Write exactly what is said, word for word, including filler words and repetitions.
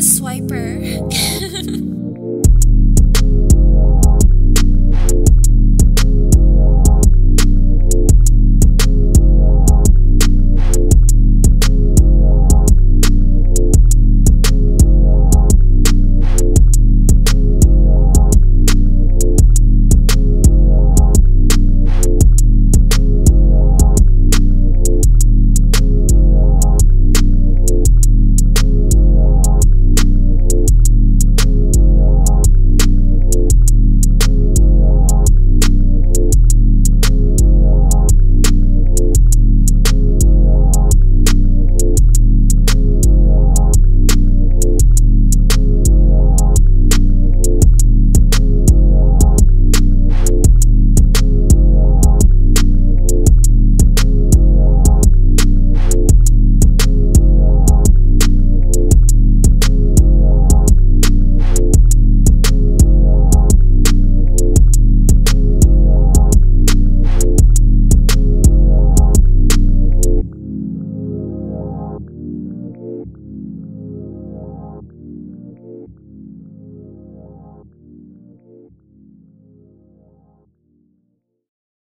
JayTheSwiper.